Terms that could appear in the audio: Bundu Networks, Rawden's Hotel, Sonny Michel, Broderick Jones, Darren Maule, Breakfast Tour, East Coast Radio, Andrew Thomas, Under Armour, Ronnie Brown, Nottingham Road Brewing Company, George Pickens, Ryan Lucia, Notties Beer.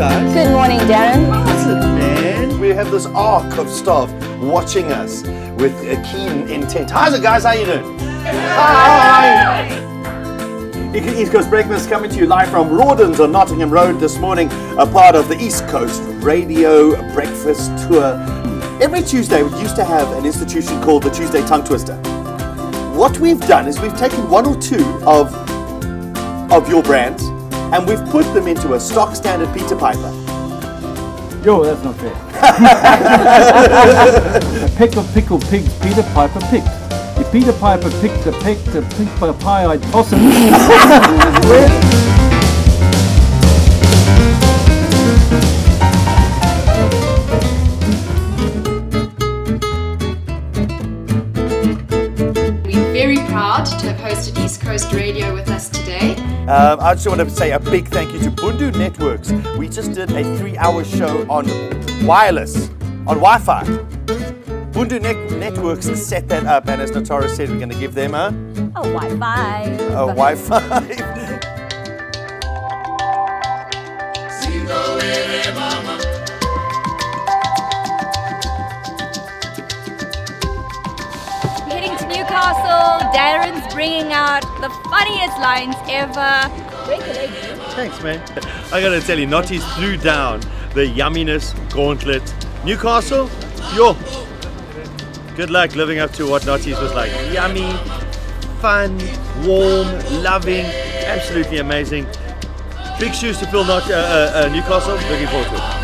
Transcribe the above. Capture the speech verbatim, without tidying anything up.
guys. Good morning, Darren. Awesome, man. We have this arc of staff watching us with a keen intent. How's it, guys? How you doing? Hi. East Coast Breakfast coming to you live from Rawden's on Nottingham Road this morning, a part of the East Coast Radio Breakfast Tour. Every Tuesday we used to have an institution called the Tuesday Tongue Twister. What we've done is we've taken one or two of, of your brands and we've put them into a stock standard Peter Piper. Yo, that's not fair. A peck of pickled pigs Peter Piper picked. If Peter Piper picked a peck to pick a pie, I'd toss him. We're very proud to have hosted East Coast Radio with us today. Um, I just want to say a big thank you to Bundu Networks. We just did a three-hour show on wireless, on Wi-Fi. Bundu Net Networks set that up, and as Natara said, we're going to give them a... a Wi-Fi. A Wi-Fi. Heading to Newcastle, Darren's bringing out the funniest lines ever. Thanks, man. I got to tell you, Notties threw down the yumminess gauntlet. Newcastle, yo. Good luck living up to what Notties was like. Yummy, fun, warm, loving, absolutely amazing. Big shoes to fill, not, uh, uh, Newcastle, looking forward to it.